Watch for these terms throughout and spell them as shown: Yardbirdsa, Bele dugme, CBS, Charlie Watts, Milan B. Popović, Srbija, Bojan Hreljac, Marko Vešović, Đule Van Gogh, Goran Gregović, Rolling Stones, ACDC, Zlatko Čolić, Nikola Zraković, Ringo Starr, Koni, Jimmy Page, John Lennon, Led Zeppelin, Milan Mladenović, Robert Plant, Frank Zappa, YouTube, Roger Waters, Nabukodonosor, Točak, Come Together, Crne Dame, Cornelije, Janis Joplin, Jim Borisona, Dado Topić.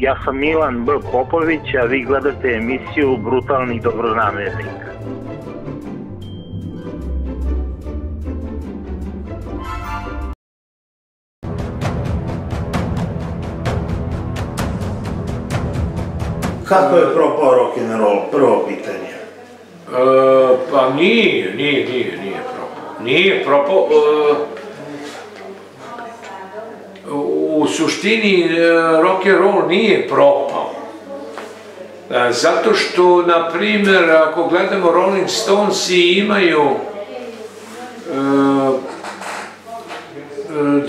Ja sam Milan B. Popović, a vi gledate emisiju Brutalnih dobronamernika. Kako je propao rock'n'roll? Prvo pitanje. Pa nije propao. Nije propao. U suštini rock'n'roll nije propao. Zato što, na primjer, ako gledamo Rolling Stones imaju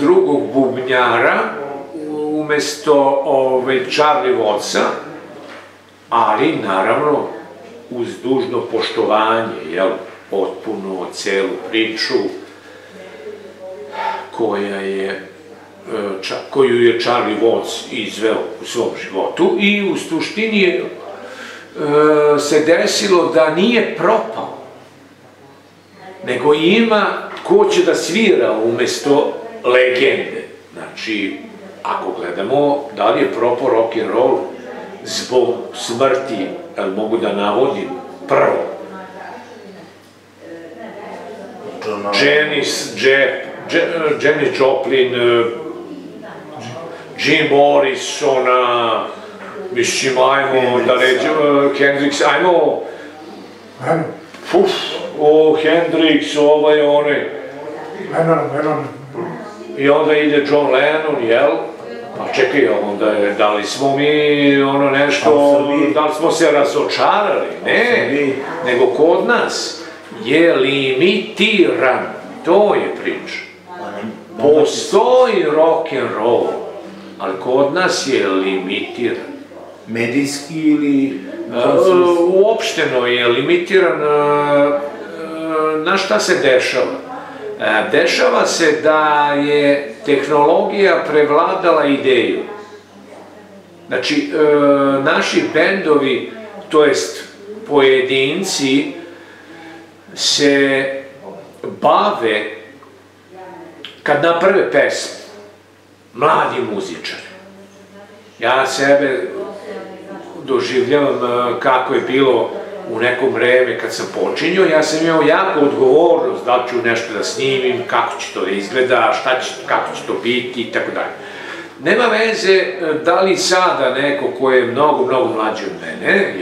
drugog bubnjara umjesto Charlie Wattsa, ali naravno uz dužno poštovanje, potpuno celu priču koju je Charlie Watts izveo u svom životu, i u suštini se desilo da nije propao, nego ima ko će da svira umjesto legende. Znači, ako gledamo da li je propao rock'n'roll zbog smrti, ali mogu da navodim prvo Janis Joplin, Jim Borisona, mislim, ajmo da ređemo, Hendrix, ajmo, puf, o Hendrix, ovaj, onaj, Lennon, i onda ide John Lennon, jel? Pa čekaj, onda je, da li smo mi ono nešto, da li smo se razočarali, ne, nego kod nas je limitiran, to je priča. Postoji rock'n'roll, ali kod nas je limitiran. Medijski ili... Uopšteno je limitiran na šta se dešava. Dešava se da je tehnologija prevladala ideju. Znači, naši bendovi, to jest pojedinci, se bave, kad naprave pesme, mladi muzičari. Ja sebe doživljavam kako je bilo u nekom vreme kad sam počinio. Ja sam imao jako odgovornost da ću nešto da snimim, kako će to da izgleda, kako će to biti itd. Nema veze da li sada neko ko je mnogo mlađi od mene,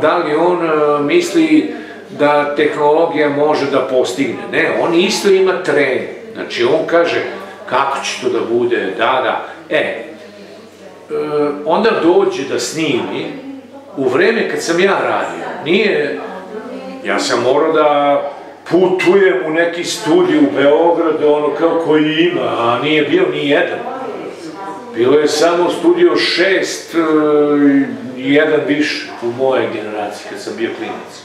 da li on misli da tehnologija može da postigne. Ne, on isto ima trening. Znači, on kaže kako će to da bude, onda dođe da snimi. U vreme kad sam ja radio, nije, ja sam morao da putujem u neki studij u Beogradu, ono kao koji ima, a nije bio ni jedan. Bilo je samo studio 6 i jedan više u moje generaciji kad sam bio klinac.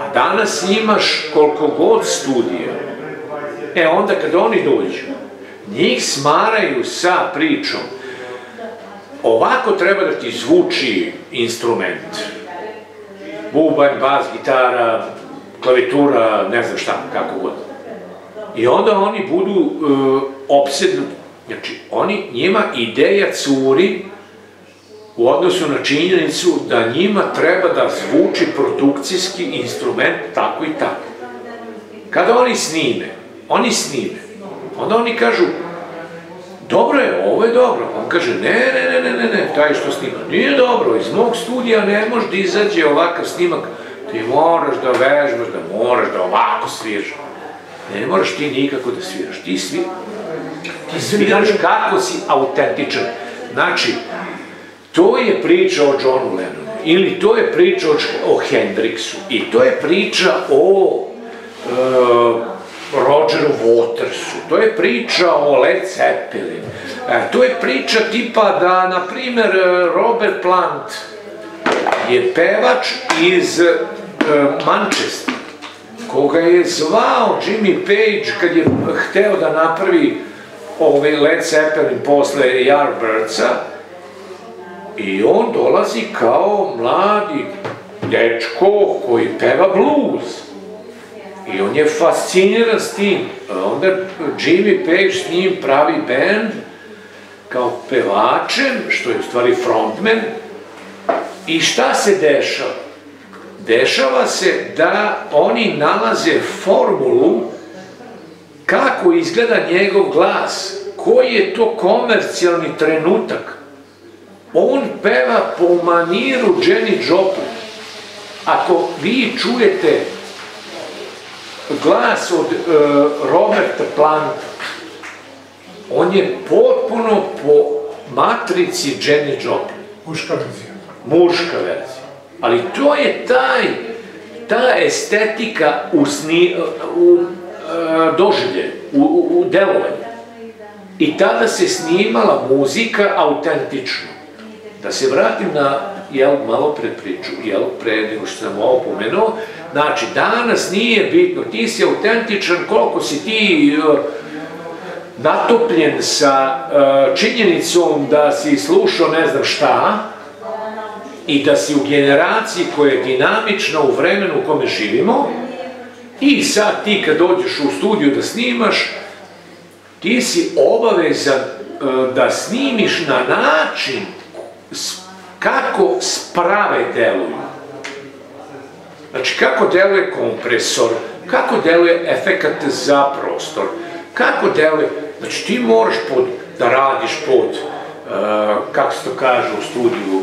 A danas imaš koliko god studija, onda kad oni dođu, njih smaraju sa pričom. Ovako treba da ti zvuči instrument, bubanj, bas, gitara, klavijatura, ne znam šta, kako god. I onda oni budu opsedni, znači njima ideja curi u odnosu na činjenicu da njima treba da zvuči produkcijski instrument tako i tako. Kada oni snime, onda oni kažu dobro je, ovo je dobro. On kaže, ne, taj što snima nije dobro, iz mog studija ne može da izađe ovakav snimak, ti moraš da vežbaš, da moraš da ovako sviraš. Ne moraš ti nikako da sviraš, ti sviraš kako si autentičan. Znači, to je priča o Johnu Lennonu, ili to je priča o Hendrixu, i to je priča o Rogeru Watersu, to je priča o Led Zeppelin, to je priča tipa da, na primer, Robert Plant je pevač iz Manchestera, koga je zvao Jimmy Page kad je hteo da napravi Led Zeppelin posle Yardbirdsa, i on dolazi kao mladi dečko koji peva blues. I on je fasciniran s tim. Onda Jimmy Page s njim pravi band kao pevačem, što je u stvari frontman. I šta se dešava? Dešava se da oni nalaze formulu kako izgleda njegov glas, koji je to komercijalni trenutak. On peva po maniru Janis Joplin. Ako vi čujete glas od Roberta Planta, on je potpuno po matrici Janis Joplin. Muška verzija. Muška verzija. Ali to je ta estetika u doživlje, u delovanju. I tada se snimala muzika autentično. Da se vratim na malo pre priču, pre nego što sam ovo pomenuo, znači danas nije bitno, ti si autentičan, koliko si ti natopljen sa činjenicom da si slušao ne znam šta i da si u generaciji koja je dinamična u vremenu u kome živimo i sad ti kad dođeš u studiju da snimaš, ti si obavezan da snimiš na način kako sprave deluju. Znači, kako deluje kompresor, kako deluje efekat za prostor, kako deluje... Znači, ti moraš da radiš pod, kako se to kaže u studiju,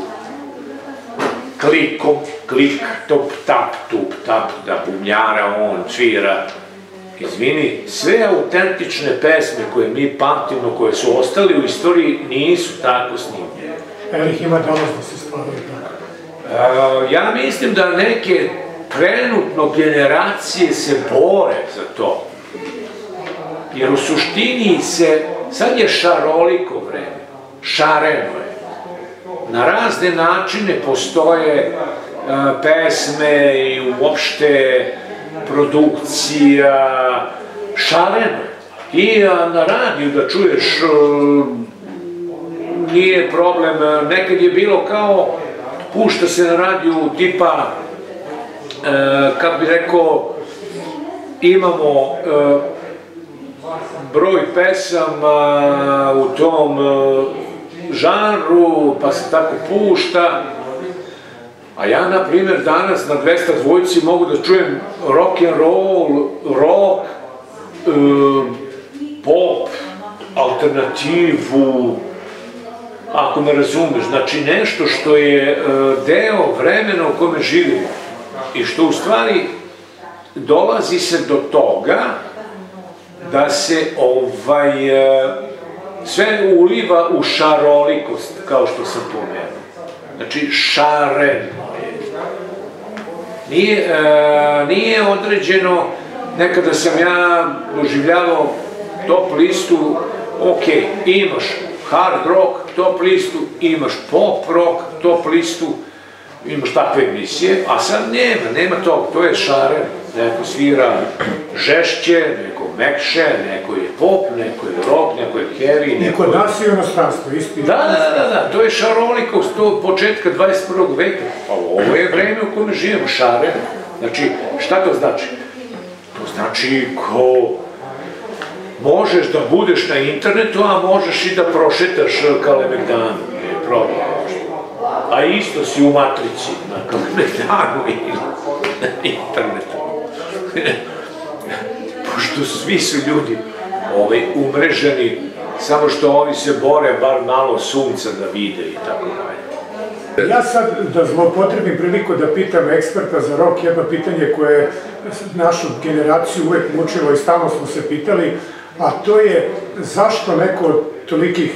klikom, klik, tup, tap, da bubnjara, on svira. Izvini, sve autentične pesme koje mi pamtimo, koje su ostali u istoriji, nisu tako snimljene. Evo ih ima danas da se stvaraju tako? Ja mislim da neke trenutno generacije se bore za to. Jer u suštini se, sad je šaroliko vreme, šareno je. Na razne načine postoje pesme i uopšte produkcija, šareno. I na radiju da čuješ... Nije problem, nekad je bilo kao, pušta se na radiju tipa, kako bi rekao, imamo broj pesama u tom žanru, pa se tako pušta. A ja, na primjer, danas na 202 mogu da čujem rock'n'roll, rock, pop, alternativu, ako me razumeš, znači nešto što je deo vremena u kome živimo i što u stvari dolazi se do toga da se sve uliva u šarolikost, kao što sam pomenuo. Znači šareno je. Nije određeno, nekada sam ja doživljavao top listu, ok, imaš hard rock, top listu, imaš pop rock, top listu, imaš takve emisije, a sad nema toga, to je šareno. Neko svira žešće, neko mekše, neko je pop, neko je rock, neko je heavy, neko je... Niko nas je inostranstvo, isti. Da, to je šarolikost početka 21. veka, pa ovo je vreme u kojem živimo, šareno. Znači, šta to znači? To znači ko... Možeš da budeš na internetu, a možeš i da prošetaš Kalemegdanu, je problem. A isto si u matrici na Kalemegdanu i na internetu. Pošto svi su ljudi umreženi, samo što ovi se bore, bar malo sunca da vide i tako dalje. Ja sad da zloupotrebim priliku da pitam eksperta za rock, jedno pitanje koje je našu generaciju uvek mučilo i stalno smo se pitali, a to je zašto neko od tolikih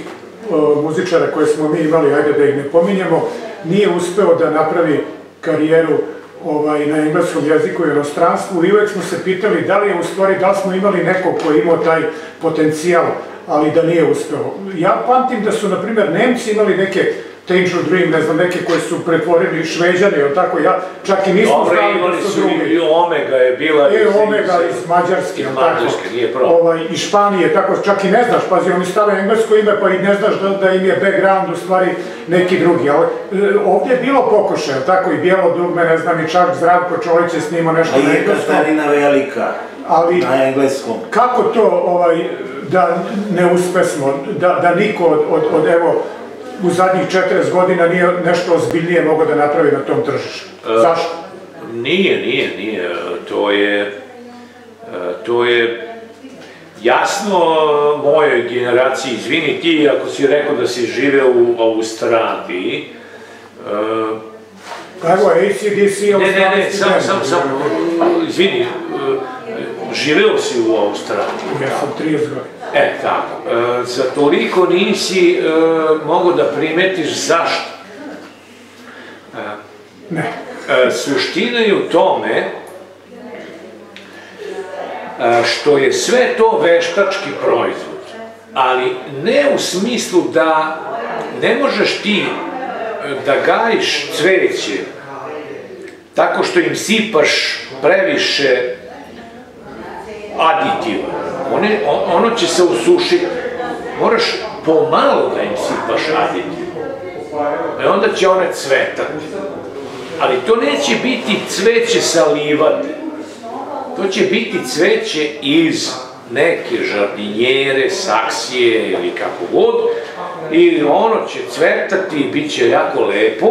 muzičara koje smo mi imali, ajde da ih ne pominjemo, nije uspeo da napravi karijeru na engleskom jeziku i inostranstvu i uvek smo se pitali da li je u stvari, da li smo imali nekog koji imao taj potencijal, ali da nije uspeo. Ja pamtim da su, na primer, Nemci imali neke Teenage Dream, ne znam, neke koje su pretvorili Šveđane, ili tako, ja čak i nismo znali da su drugi. I Omega je bila iz Mađarske, i Španije, tako, čak i ne znaš, pazi, oni stave englesko ime, pa i ne znaš da im je background, u stvari, neki drugi. Ovdje je bilo pokušaj, tako, i Bele dugme, ne znam, i čak Zlatko Čolić je snimao nešto na engleskom. Ali je ta starina velika, na engleskom. Kako to, da ne uspesmo, da niko od evo, u zadnjih 40 godina nije nešto ozbiljnije mogao da napravi na tom tržištu. Zašto? Nije. To je jasno mojoj generaciji, izvini ti ako si rekao da si žive u Australiji. Evo, ACDC je u Australiji. Ne, samo, izvini, živeo si u Australiji. Ja sam 30 godina. E, tako. Za toliko nisi mogo da primetiš zašto. Ne. Suština je u tome što je sve to veštački proizvod, ali ne u smislu da ne možeš ti da gajiš cveće tako što im sipaš previše aditiva. Ono će se usušiti, moraš pomalo da im sipaš aditiva, i onda će one cvetati. Ali to neće biti cveće sa livade, to će biti cveće iz neke žardinjere, saksije ili kako god, i ono će cvetati i bit će jako lepo,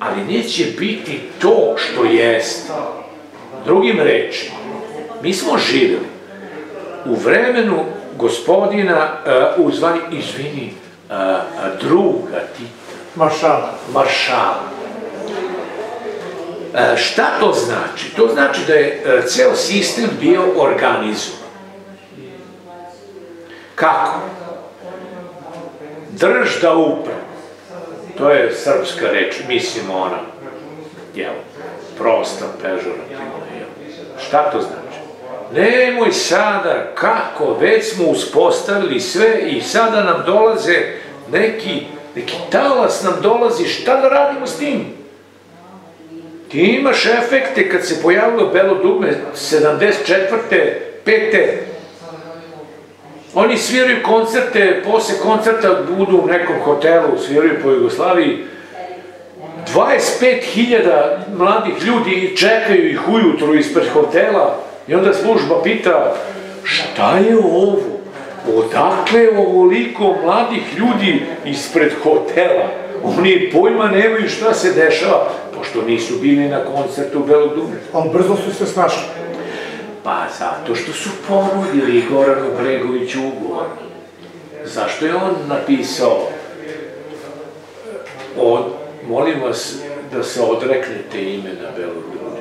ali neće biti to što jeste. Drugim rečima, mi smo živjeli u vremenu gospodina, uzvani, izvini, druga Tita, maršala. Šta to znači? To znači da je ceo sistem bio organizovan. Kako? Držda upravo. To je srpska reč, mislim ona, jel, prosta, pežorativna, jel. Šta to znači? Nemoj sada, kako, već smo uspostavili sve i sada nam dolaze neki talas nam dolazi, šta da radimo s tim? Ti imaš efekte kad se pojavilo Bele dugme 74. 5. Oni sviraju koncerte, posle koncerta budu u nekom hotelu, sviraju po Jugoslaviji. 25.000 mladih ljudi čekaju ih ujutru ispred hotela i onda služba pita šta je ovo? Odakle je ovoliko mladih ljudi ispred hotela? Oni pojma nemaju šta se dešava, pošto nisu bili na koncertu u Belog dugme. Ali brzo su se snašli. Pa zato što su ponudili Goranu Gregoviću ugovor. Zašto je on napisao? Molim vas da se odreknete imena Belog dugme.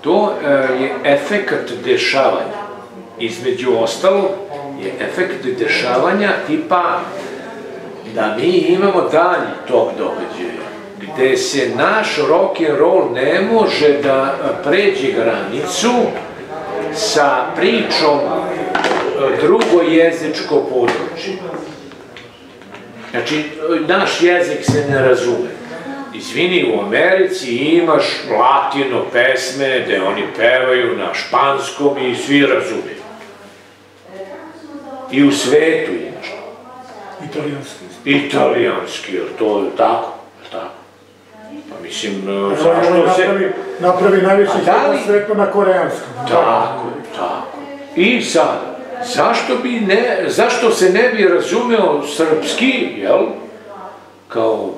To je efekt dešavanja. Između ostalo je efekt dešavanja tipa da mi imamo dalji tok događaja, gde se naš rock'n'roll ne može da pređe granicu sa pričom drugojezičko područje. Znači, naš jezik se ne razume. Izvini, u Americi imaš latino pesme gde oni pevaju na španskom i svi razumiju. I u svetu imaš. Italijanski, jer to je tako, pa mislim, zašto se... Napravi najveći zbog svetu na koreanskom. Tako. I sad, zašto se ne bi razumeo srpski, jel, kao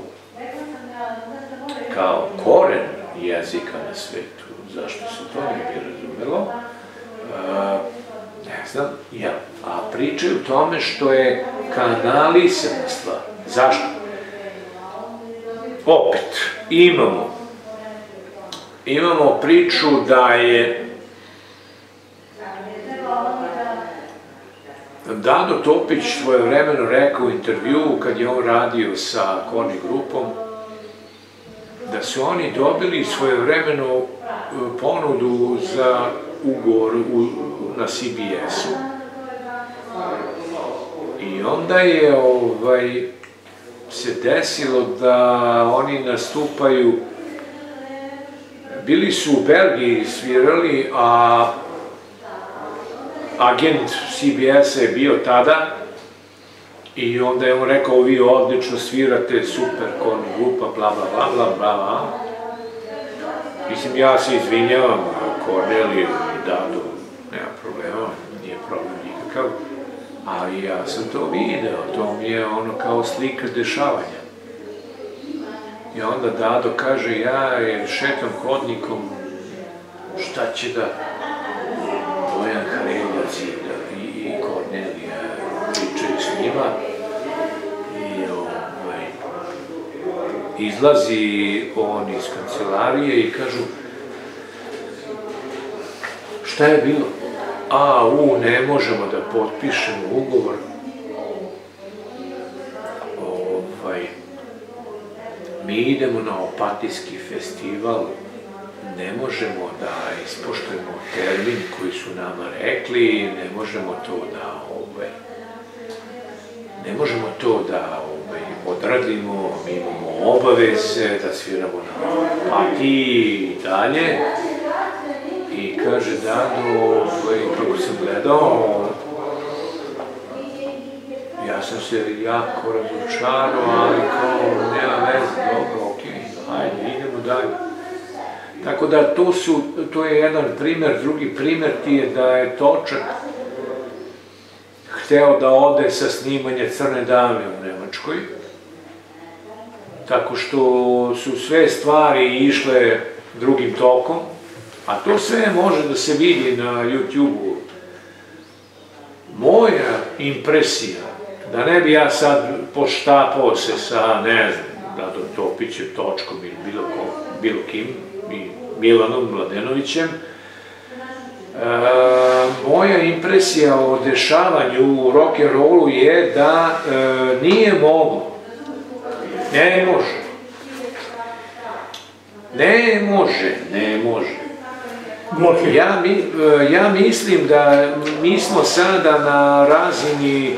koren jezika na svetu, zašto se to ne bi razumelo, ne znam, jel, a pričaju o tome što je kanalisana stvar. Zašto? Opet, imamo priču da je Dado Topić svojevremeno rekao u intervjuu kad je on radio sa Koni grupom da su oni dobili svojevremeno ponudu za ugovor na CBS-u. I onda je se desilo da oni nastupaju, bili su u Belgiji svirali, a agent CBS-a je bio tada i onda je on rekao vi odlično svirate, super, Koni grupa, bla bla bla. Mislim, ja se izvinjavam Corneliju Dadu, nema problema, nije problem nikakav, ali ja sam to video, to mi je ono kao slika dešavanja. I onda Dado kaže, ja šetam hodnikom, šta će da Bojan Hreljac i Kornelija pričaju s njima. Izlazi on iz kancelarije i kažu, šta je bilo? A, ne možemo da potpišemo ugovor. Mi idemo na Opatijski festival, ne možemo da ispoštujemo termin koji su nama rekli, ne možemo to da odradimo, mi imamo obaveze da sviramo na Opatiji i dalje. I kaže Dado, kako sam gledao, ja sam se jako razočarao, ali kao nema veze, dobro, ok, hajde, idemo dalje. Tako da to je jedan primer, drugi primer ti je da je Točak hteo da ode sa snimanje Crne Dame u Nemačkoj, tako što su sve stvari išle drugim tokom, a to sve može da se vidi na YouTube-u. Moja impresija, da ne bi ja sad poštapao se sa, ne znam, Dado Topićem, Točkom ili bilo kim, Milanom Mladenovićem, moja impresija o dešavanju u rock'n'rollu je da nije moglo. Ne može. Ja mislim da mi smo sada na razini,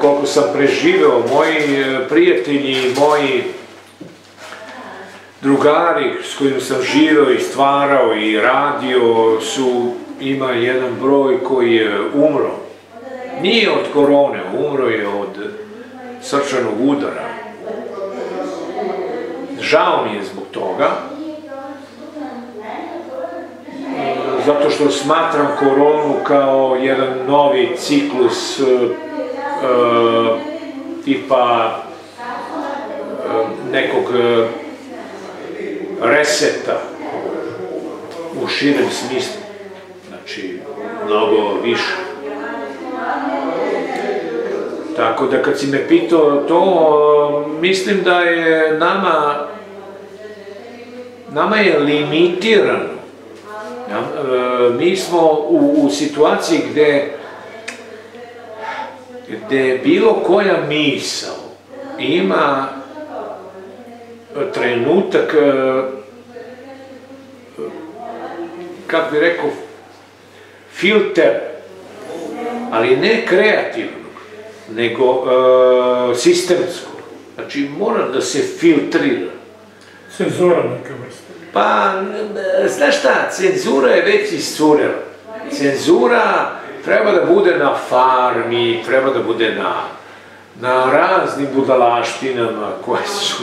koliko sam preživeo, moji prijatelji, moji drugari s kojim sam živeo i stvarao i radio, ima jedan broj koji je umro. Nije od korone, umro je od srčanog udara. Žao mi je zbog toga, zato što smatram koronu kao jedan novi ciklus tipa nekog reseta u širem smislu, znači mnogo više. Tako da kad si me pitao to, mislim da je nama je limitirano. Mi smo u situaciji gde bilo koja misao ima trenutak, kako bi rekao, filter, ali ne kreativnog, nego sistemskog. Znači mora da se filtrira. Cenzura neka vrsta. Pa, znaš šta, cenzura je već iscurela. Cenzura treba da bude na farmi, treba da bude na raznim budalaštinama koje su...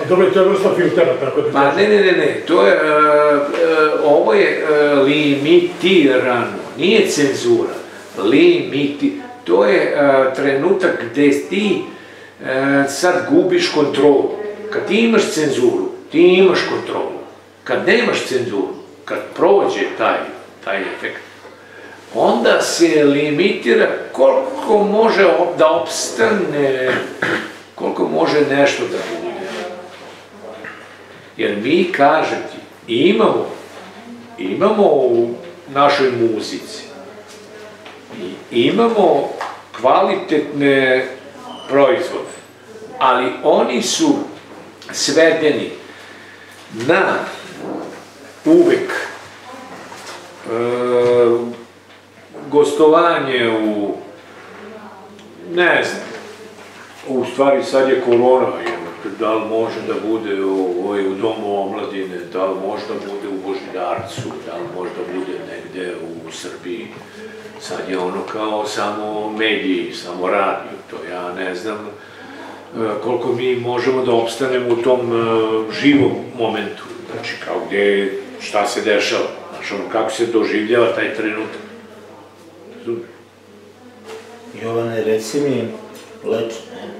A dobro, to je vrsta filtera, tako da... Pa ne, ovo je limitirano, nije cenzura, to je trenutak gde ti sad gubiš kontrolu. Kad ti imaš cenzuru, ti imaš kontrolu. Kad nemaš cenzuru, kad prođe taj efekt, onda se limitira koliko može da opstane, koliko može nešto da bude. Jer mi, kažem ti, imamo u našoj muzici, imamo kvalitetne proizvode, ali oni su svedeni na uvek gostovanje u, ne znam, u stvari sad je korona, da li može da bude u Domu omladine, da li može da bude u Božidarcu, da li može da bude negde u Srbiji. Sad je ono kao samo mediji, samo radio, to ja ne znam koliko mi možemo da opstanemo u tom živom momentu, znači kao gde šta se dešava, znaš, ono, kako se doživljava taj trenutak. Jovane, reci mi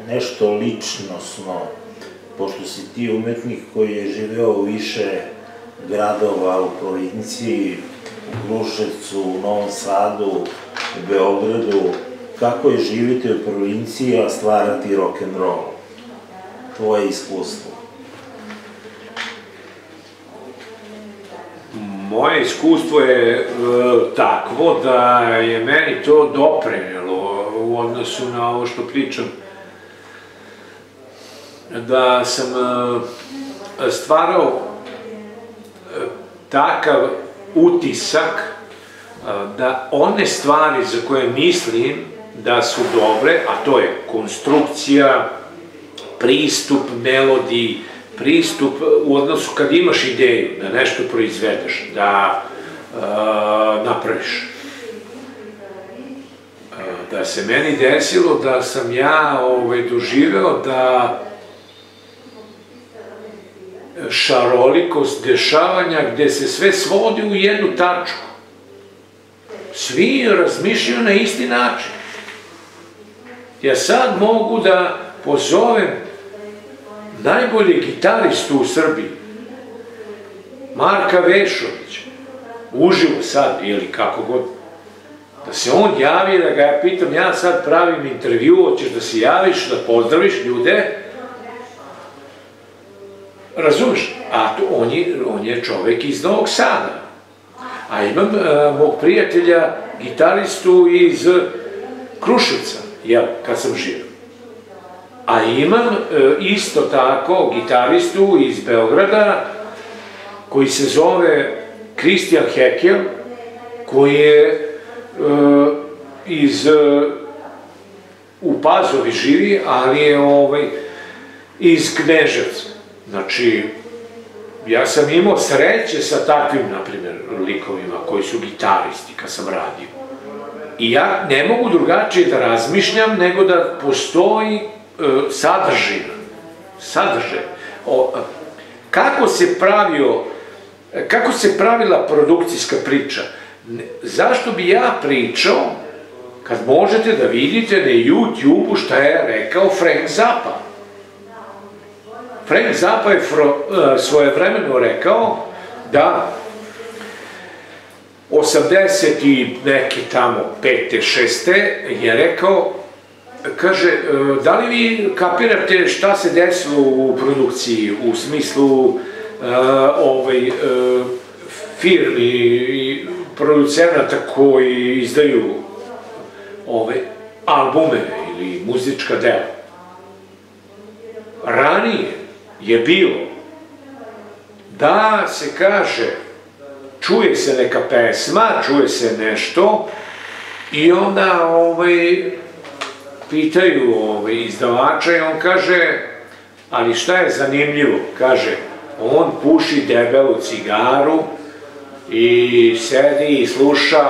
nešto ličnostno, pošto si ti umetnik koji je živeo u više gradova u provinciji, u Kruševcu, u Novom Sadu, u Beogradu, kako je živjeti u provinciji, a stvarati rock'n'roll? Tvoje iskustvo. Moje iskustvo je takvo da je meni to doprinjelo u odnosu na ovo što pričam. Da sam stvarao takav utisak da one stvari za koje mislim da su dobre, a to je konstrukcija, pristup melodiji, pristup u odnosu kad imaš ideju da nešto proizvedeš, da napraviš. Da se meni desilo da sam ja doživeo da šarolikost dešavanja gde se sve svodi u jednu tačku. Svi razmišljaju na isti način. Ja sad mogu da pozovem najbolji gitaristu u Srbiji, Marka Vešovića, uživo sad ili kako god, da se on javi, da ga ja pitam, ja sad pravim intervju, hoćeš da se javiš, da pozdraviš ljude, razumiješ, a on je čovek iz Novog Sada. A imam mog prijatelja, gitaristu iz Kruševca, kad sam živio. A imam isto tako gitaristu iz Beograda, koji se zove Kristijan Hekel, koji je u Pazovi živi, ali je iz Knežaca. Znači, ja sam imao sreće sa takvim, na primjer, likovima koji su gitaristi kad sam radio. I ja ne mogu drugačije da razmišljam nego da postoji sadržaj. Kako se pravila produkcijska priča? Zašto bi ja pričao kad možete da vidite na YouTube-u šta je rekao Frank Zappa? Frank Zappa je svojevremeno rekao da 80 i neke tamo 5. 6. je rekao, kaže, da li vi kapirate šta se desilo u produkciji u smislu firmi i producenata koji izdaju albume ili muzička dela? Ranije je bilo da se kaže, čuje se neka pesma, čuje se nešto i onda pitaju izdavača i on kaže, ali šta je zanimljivo, kaže, on puši debelu cigaru i sedi i sluša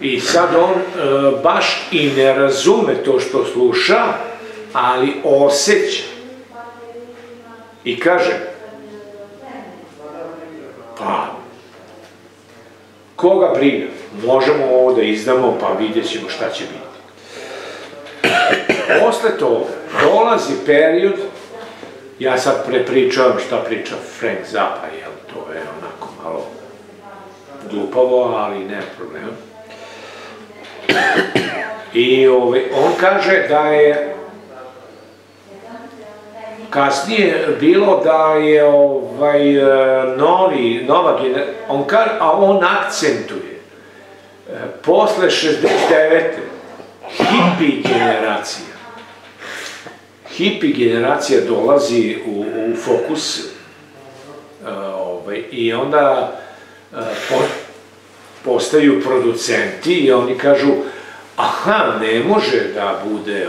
i sad on baš i ne razume to što sluša, ali osjeća. I kaže, pa, koga briga, možemo ovo da izdamo, pa vidjet ćemo šta će biti. Posle toga dolazi period, ja sad prepričavam šta priča Frank Zappa, jel, to je onako malo glupavo, ali ne problem. I on kaže da je kasnije je bilo da je nova generacija, a on akcentuje, posle 69. hipi generacija dolazi u fokus i onda postaju producenti i oni kažu, aha, ne može da bude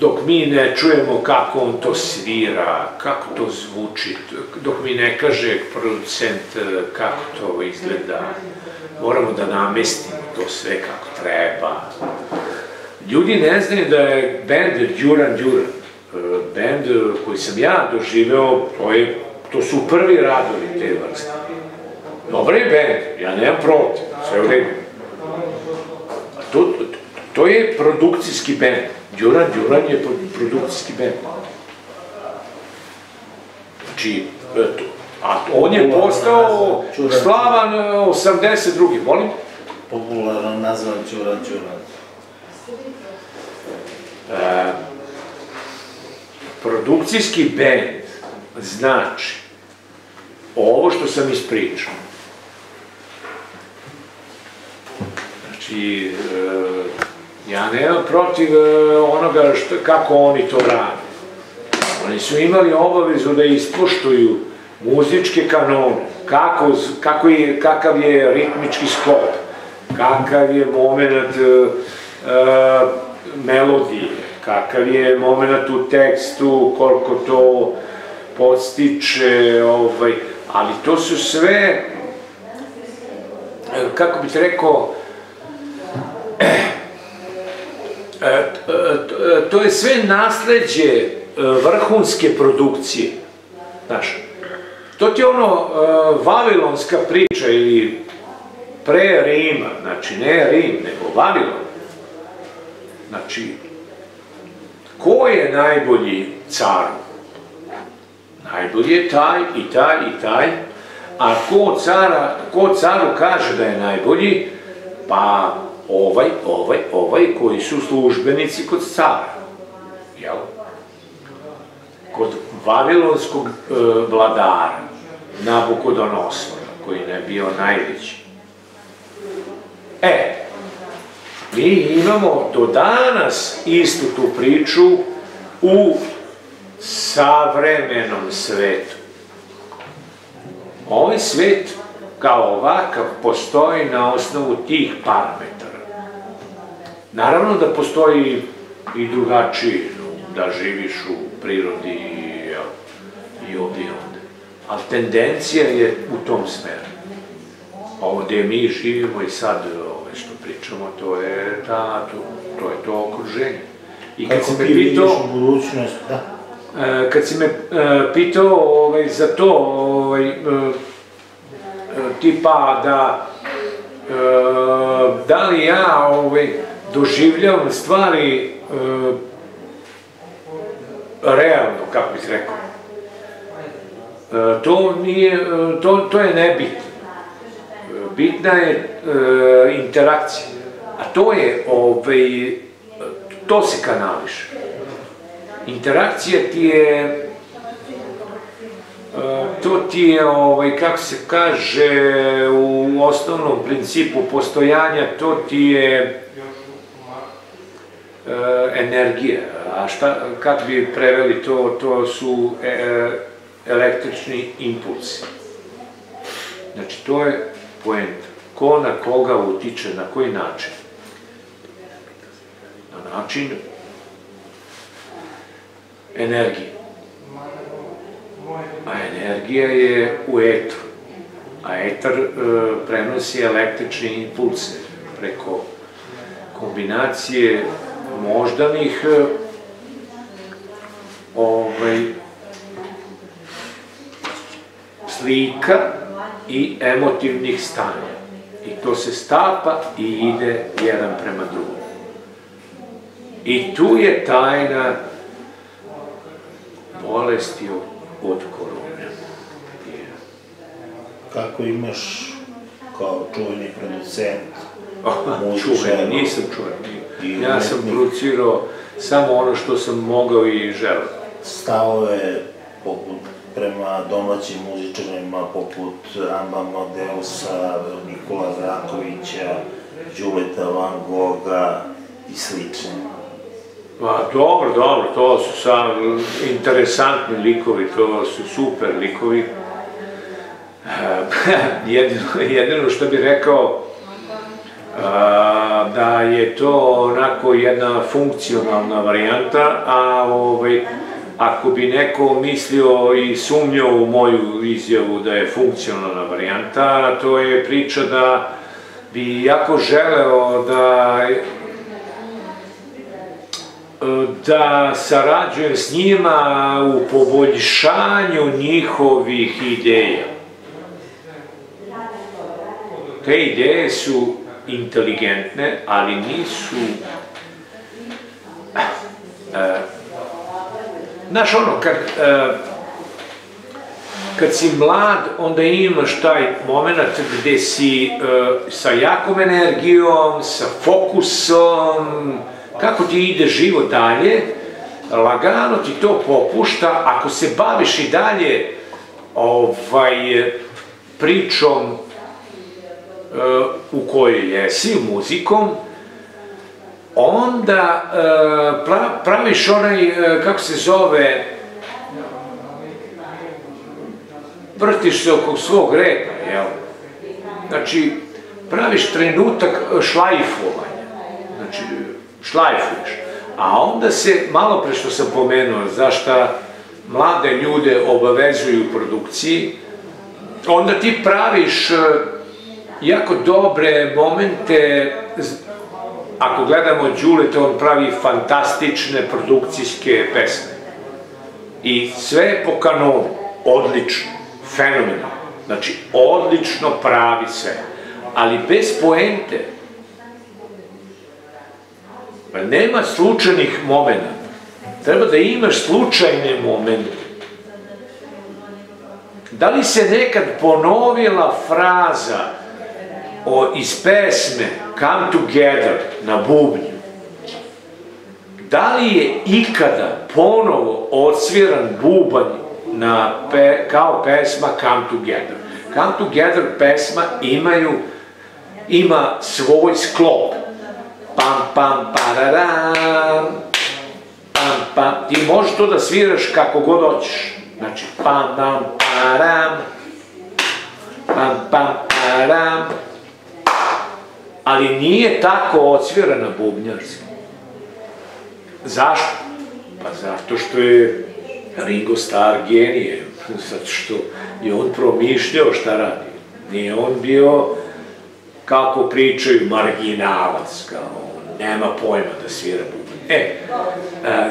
dok mi ne čujemo kako on to svira, kako to zvuči, dok mi ne kaže producent kako to izgleda, moramo da namestimo to sve kako treba. Ljudi ne znaju da je bend Djuran Duran, bend koji sam ja doživeo, to je To su prvi radovi te vrste. Dobar je band, ja nemam protiv, sve u redu. To je produkcijski band. Djuran je produkcijski band. Znači, on je postao slavan 82. Molim? Popularno nazvan Djuran. Produkcijski band znači ovo što sam ispričao. Znači, ja nemam protiv onoga kako oni to rade. Oni su imali obavezu da ispoštuju muzičke kanone, kakav je ritmički sklop, kakav je moment melodije, kakav je moment u tekstu, koliko to podstiče, ali to su sve, kako bih rekao, to je sve nasleđe vrhunske produkcije, znaš. To ti je ono vavilonska priča ili pre Rima, znači ne Rim, nego Vavilon. Znači, ko je najbolji car? Najbolji je taj i taj i taj, a ko caru kaže da je najbolji, pa ovaj koji su službenici kod cara. Kod vavilonskog vladara, Nabukodonosora, koji je bio najveći. E, mi imamo do danas istu tu priču u savremenom svetu. Ovaj svet kao ovakav postoji na osnovu tih parametara. Naravno da postoji i drugačiji, da živiš u prirodi i ovdje i ovdje. Ali tendencija je u tom smeru. Ovdje mi živimo i sad što pričamo, to je to okruženje. I kad si me pitao... Kad si me pitao za to, tipa da li ja doživljavam stvari realno, kako bih rekao. To je nebitno. Bitna je interakcija, a to se kanališe. Interakcija ti je, kako se kaže u osnovnom principu postojanja, to ti je energija, a kako bi preveli to, to su električni impulsi. Znači, to je poenta. Ko na koga utiče, na koji način? Na način energije. A energija je u etru. A etar prenosi električne impulse preko kombinacije moždanih slika i emotivnih stanja. I to se stapa i ide jedan prema drugom. I tu je tajna bolesti od korone. Kako imaš kao čuveni producent? Čuven, nisam čuven. Ja sam producirao samo ono što sam mogao i želeo. Stavove poput prema domaćim muzičarima poput Amba Modelsa, Nikola Zrakovića, Đuleta Van Gogha i slične. Dobro, to su samo interesantni likovi, to su super likovi. Jedino što bih rekao da je to onako jedna funkcionalna varijanta, a ako bi neko mislio i sumnjao u moju izjavu da je funkcionalna varijanta, to je priča da bi jako želeo da da sarađujem s njima u poboljšanju njihovih ideja. Te ideje su inteligentne, ali nisu... Znaš, ono, kad si mlad, onda imaš taj moment gde si sa jakom energijom, sa fokusom, kako ti ide život dalje, lagano ti to popušta. Ako se baviš i dalje pričom u kojoj jesi, muzikom, onda praviš onaj, kako se zove, vrtiš se oko svog reda, jel? Znači, praviš trenutak šlajfovanja, znači, šlajfuješ. A onda se, malo pre što sam pomenuo, zašto mlade ljude obavezuju u produkciji, onda ti praviš jako dobre momente. Ako gledamo Đuleta, on pravi fantastične produkcijske pesme. I sve je po kanonu, odlično, fenomenalno. Znači, odlično pravi sve, ali bez poente. Nema slučajnih momenta. Treba da imaš slučajne momente. Da li se nekad ponovila fraza iz pesme Come Together na bubnju? Da li je ikada ponovo odsviran bubanj kao pesma Come Together? Come Together pesma ima svoj sklop. Pam, pam, pararam, pam, pam. Ti možeš to da sviraš kako god hoćeš. Znači, pam, pam, param, pam, pam, param. Ali nije tako odsvirana bubnjarska. Zašto? Pa zato što je Ringo Starr genije. Zato što je on promišljao šta radi. Nije on bio, kako pričaju, marginalac, kao nema pojma da svira bubnje. E,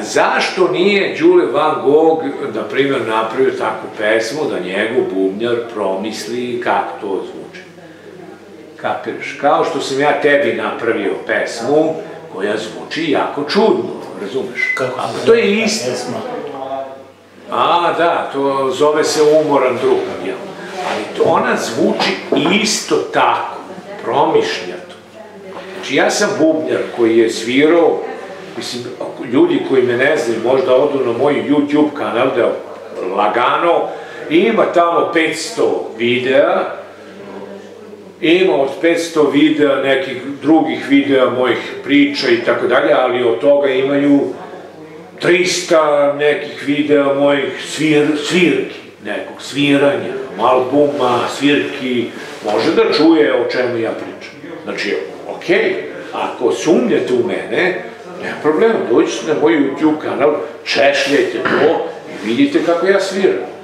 zašto nije Đule Van Gogh, na primjer, napravio takvu pesmu da njegov bubnjar promisli kako to zvuči? Kapiraš? Kao što sam ja tebi napravio pesmu koja zvuči jako čudno, razumeš? Kako se zove pesma? A, da, to zove se Umoran drugav, jel? Ali ona zvuči isto tako, promišljato. Znači, ja sam bubnjar koji je svirao, mislim, ljudi koji me ne znaju, možda odu na moj YouTube kanal, da je lagano, ima tamo 500 videa, ima od 500 videa, nekih drugih videa, mojih priča i tako dalje, ali od toga imaju 300 nekih videa mojih svirki, nekog sviranja, albuma, svirki, može da čuje o čemu ja pričam. Znači, okej, ako sumnjate u mene, nema problema, dođite na moj YouTube kanal, češljajte to i vidite kako ja sviram.